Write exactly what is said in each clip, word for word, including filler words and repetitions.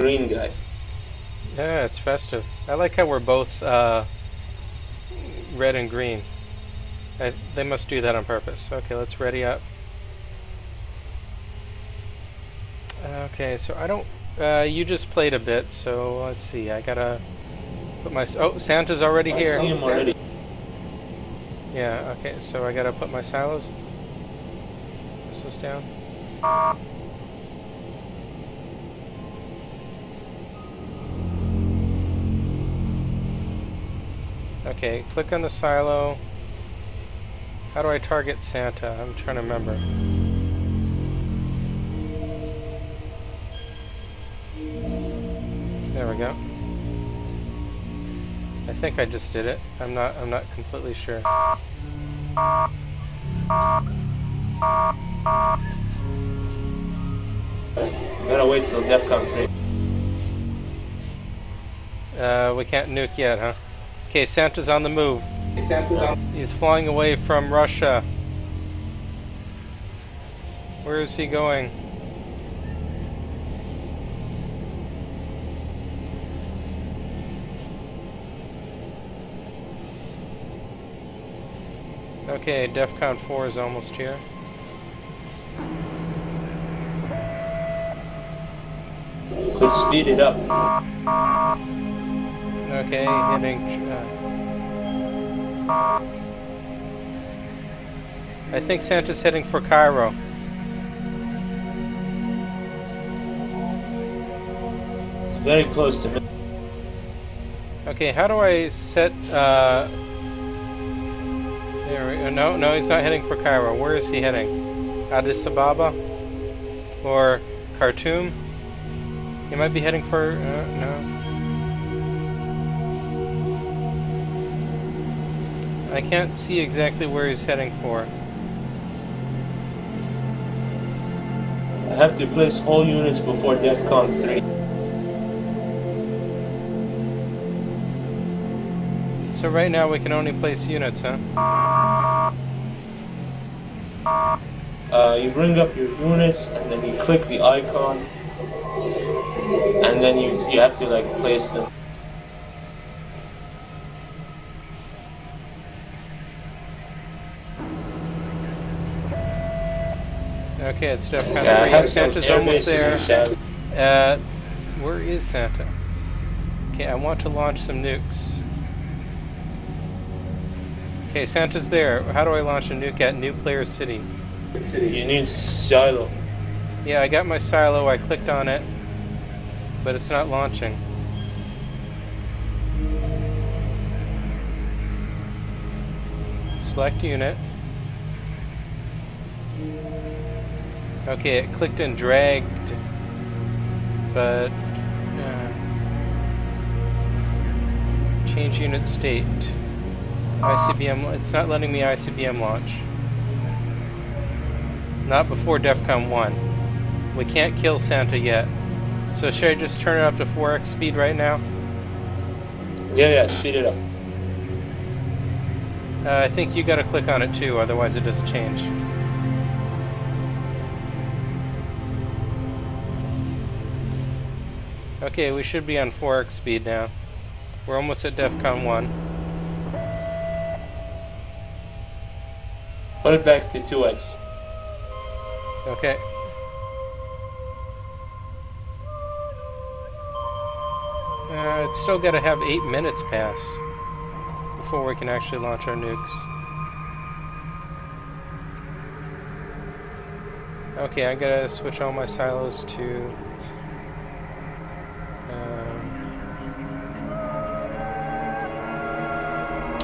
green guy. Yeah, it's festive. I like how we're both uh, red and green. I, they must do that on purpose. Okay, let's ready up. Okay, so I don't... Uh, you just played a bit, so let's see. I gotta put my... Oh, Santa's already I here. I see him already. Yeah, okay, so I gotta put my silos... This is down. Okay, click on the silo. How do I target Santa? I'm trying to remember. There we go. I think I just did it. I'm not I'm not completely sure. I'm gonna wait till DEFCON three. Uh, we can't nuke yet, huh? Okay, Santa's on the move. He's flying away from Russia. Where is he going? Okay, DEFCON four is almost here. You could speed it up. Okay, hitting... Uh, I think Santa's heading for Cairo. It's very close to me. Okay, how do I set... Uh, there we go. No, no, he's not heading for Cairo. Where is he heading? Addis Ababa? Or Khartoum? He might be heading for... Uh, no. I can't see exactly where he's heading for. I have to place all units before DEFCON three. So right now we can only place units, huh? Uh, you bring up your units and then you click the icon and then you, you have to like place them. Okay, it's DEFCON three. Yeah, Santa's almost there. Uh, where is Santa? Okay, I want to launch some nukes. Okay, Santa's there. How do I launch a nuke at Nuclear City? You need silo. Yeah, I got my silo. I clicked on it, but it's not launching. Select unit. Okay, it clicked and dragged, but uh, change unit state. I C B M, it's not letting me I C B M launch. Not before DEFCON one. We can't kill Santa yet. So should I just turn it up to four x speed right now? Yeah, yeah, speed it up. Uh, I think you gotta click on it too, otherwise it doesn't change. Okay, we should be on four x speed now. We're almost at DEFCON one. Put it back to two x. Okay. Uh, it's still got to have eight minutes pass before we can actually launch our nukes. Okay, I'm gonna switch all my silos to...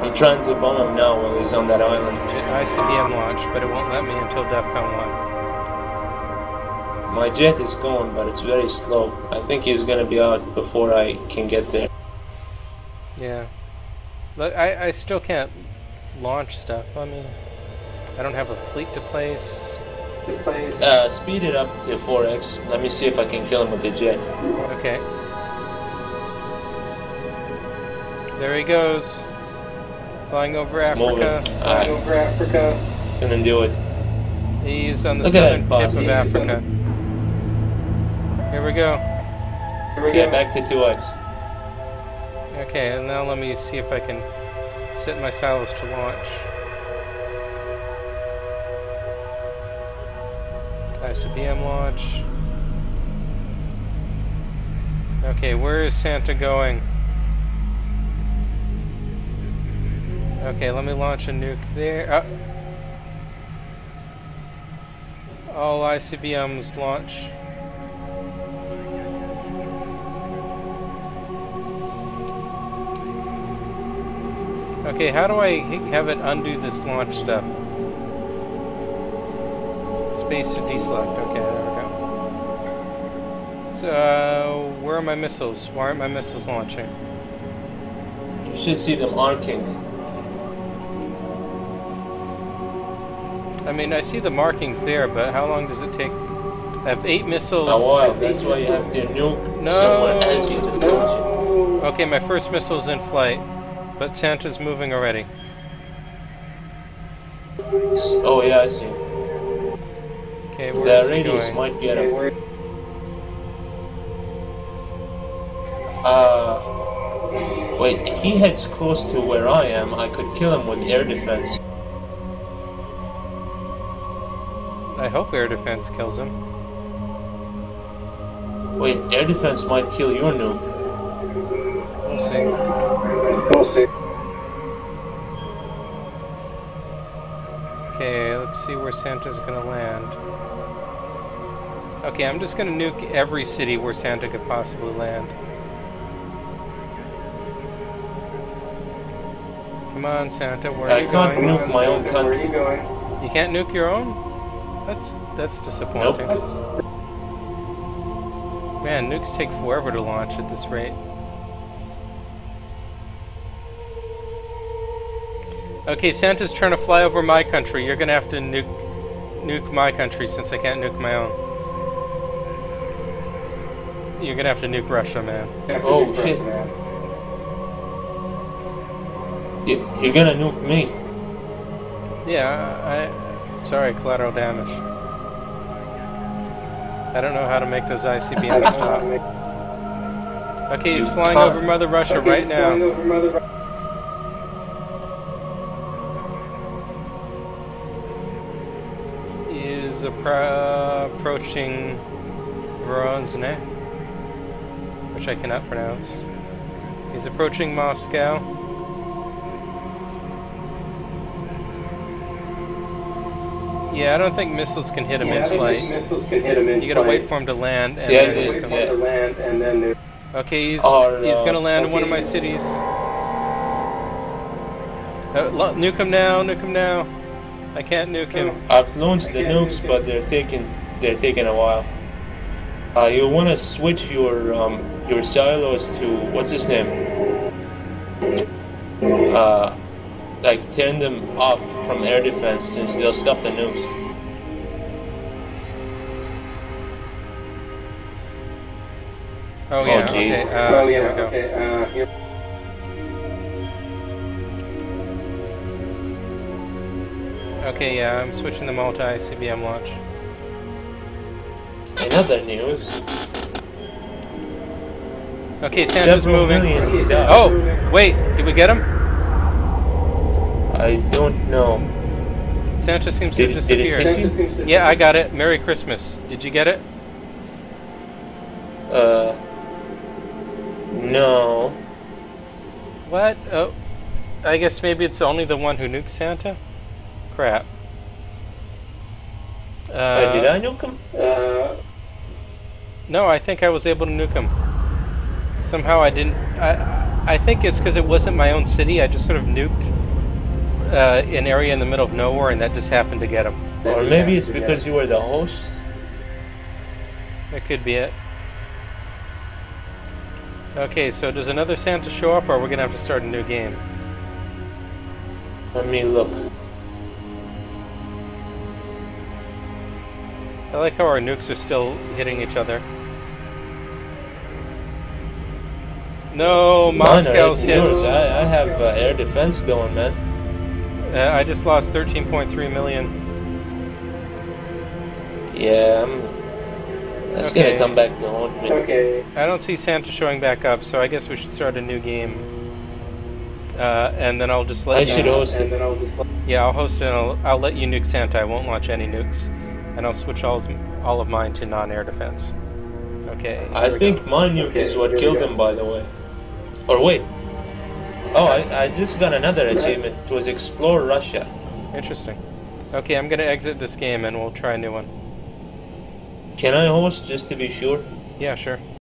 I'm trying to bomb him now while he's on that island. I C B M launch, but it won't let me until DEFCON one. My jet is gone, but it's very slow. I think he's gonna be out before I can get there. Yeah. Look, I, I still can't launch stuff. I mean, I don't have a fleet to place. To place. Uh, speed it up to four x. Let me see if I can kill him with the jet. Okay. There he goes. Flying over it's Africa. Flying over Africa. Gonna do it. He's on the Look southern tip of Africa. Here we go. Here we okay, go. Back to two eyes. Okay, and now let me see if I can set my silos to launch. I C B M launch. Okay, where is Santa going? Okay, let me launch a nuke there. Oh. All I C B Ms launch. Okay, how do I have it undo this launch stuff? Space to deselect. Okay, there we go. So, uh, where are my missiles? Why aren't my missiles launching? You should see them arcing. I mean, I see the markings there, but how long does it take? I have eight missiles. Oh, wow. That's why you have to nuke no. someone else to launch it. Okay, my first missile is in flight. But Santa's moving already. Oh yeah, I see. Okay, where the radius might get him. Okay, uh, wait. If he heads close to where I am, I could kill him with air defense. I hope air defense kills him. Wait, air defense might kill your nuke. We'll see. We'll see. Okay, let's see where Santa's gonna land. Okay, I'm just gonna nuke every city where Santa could possibly land. Come on, Santa, where are you going? I can't nuke my own country. You can't nuke your own? That's that's disappointing. Nope. Man, nukes take forever to launch at this rate. Okay, Santa's trying to fly over my country. You're gonna have to nuke, nuke my country since I can't nuke my own. You're gonna have to nuke Russia, man. Oh shit! You're gonna nuke me. Yeah, I. Sorry, collateral damage. I don't know how to make those I C B Ms stop. Okay, he's flying over Mother Russia right now. Uh, approaching Voronezh, which I cannot pronounce. He's approaching Moscow. Yeah, I don't think missiles can hit him yeah, in flight. Him you gotta flight. wait for him to land and yeah, then wait for him to land and then. Okay, he's oh, no. he's gonna land okay. in one of my cities. Uh, nuke him now! Nuke him now! I can't nuke him. I've launched the nukes, but they're taking they're taking a while. Uh, you want to switch your um, your silos to what's his name? Uh, like turn them off from air defense since they'll stop the nukes. Oh yeah. Oh jeez. Okay. Uh, oh yeah. Okay. Uh, here. Okay, yeah, I'm switching them all to I C B M launch. In other news... Okay, Santa's moving. Oh, wait, did we get him? I don't know. Santa seems did, to disappear. Did it hit you? Yeah, I got it. Merry Christmas. Did you get it? Uh... No. What? Oh, I guess maybe it's only the one who nukes Santa? Crap. Uh, uh, did I nuke him? Uh, no, I think I was able to nuke him. Somehow I didn't... I, I think it's because it wasn't my own city. I just sort of nuked uh, an area in the middle of nowhere and that just happened to get him. Or maybe it's because you were the host? That could be it. Okay, so does another Santa show up or are we going to have to start a new game? Let me look. I like how our nukes are still hitting each other. No, Moscow's hit. I, I have uh, air defense going, man. Uh, I just lost thirteen point three million. Yeah, I'm, It's okay. Gonna come back to haunt me. Okay. I don't see Santa showing back up, so I guess we should start a new game. Uh, and then I'll just let I you... I should host it. Then I'll just yeah, I'll host it and I'll, I'll let you nuke Santa. I won't launch any nukes. And I'll switch all, all of mine to non-air defense. Okay. So I think go. my nuke okay, is what killed him, by the way. Or wait. Oh, I, I just got another achievement. It was Explore Russia. Interesting. Okay, I'm gonna exit this game and we'll try a new one. Can I host just to be sure? Yeah, sure.